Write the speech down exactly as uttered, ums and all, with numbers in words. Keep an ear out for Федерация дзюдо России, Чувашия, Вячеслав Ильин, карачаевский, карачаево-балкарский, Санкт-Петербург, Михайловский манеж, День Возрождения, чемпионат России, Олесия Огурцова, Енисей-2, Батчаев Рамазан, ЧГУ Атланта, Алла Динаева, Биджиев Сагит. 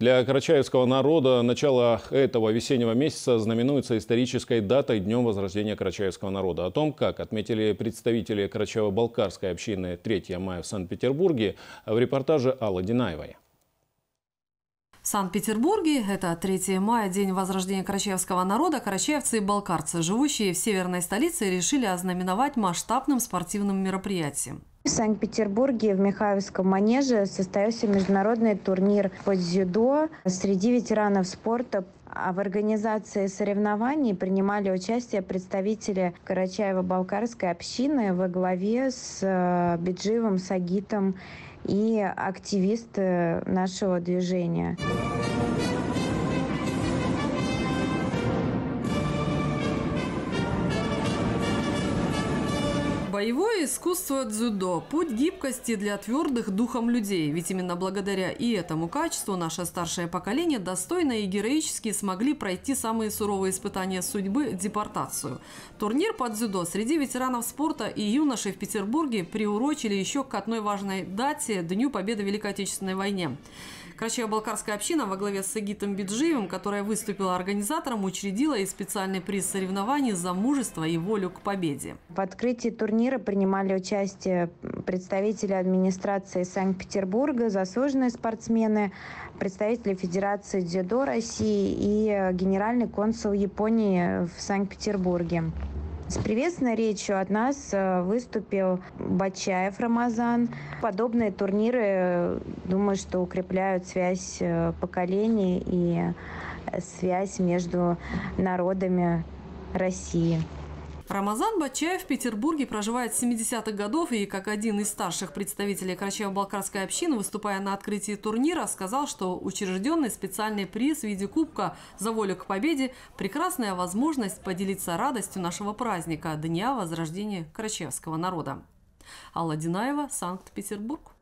Для карачаевского народа начало этого весеннего месяца знаменуется исторической датой — Днем возрождения карачаевского народа. О том, как отметили представители карачаево-балкарской общины третьего мая в Санкт-Петербурге, в репортаже Аллы Динаевой. В Санкт-Петербурге это третьего мая, день возрождения карачаевского народа, карачаевцы и балкарцы, живущие в северной столице, решили ознаменовать масштабным спортивным мероприятием. В Санкт-Петербурге в Михайловском манеже состоялся международный турнир по дзюдо среди ветеранов спорта. А в организации соревнований принимали участие представители карачаево-балкарской общины во главе с Биджиевым Сагитом и активисты нашего движения. Боевое искусство дзюдо – путь гибкости для твердых духом людей. Ведь именно благодаря и этому качеству наше старшее поколение достойно и героически смогли пройти самые суровые испытания судьбы – депортацию. Турнир по дзюдо среди ветеранов спорта и юношей в Петербурге приурочили еще к одной важной дате – Дню Победы в Великой Отечественной войне. Карачаево-балкарская община во главе с Сагитом Биджиевым, которая выступила организатором, учредила и специальный приз соревнований за мужество и волю к победе. В открытии турнира принимали участие представители администрации Санкт-Петербурга, заслуженные спортсмены, представители Федерации дзюдо России и генеральный консул Японии в Санкт-Петербурге. С приветственной речью от нас выступил Батчаев Рамазан. Подобные турниры, думаю, что укрепляют связь поколений и связь между народами России. Рамазан Батчаев в Петербурге проживает с семидесятых годов и, как один из старших представителей карачаево-балкарской общины, выступая на открытии турнира, сказал, что учрежденный специальный приз в виде кубка «За волю к победе» – прекрасная возможность поделиться радостью нашего праздника – Дня возрождения карачаевского народа. Алла Динаева, Санкт-Петербург.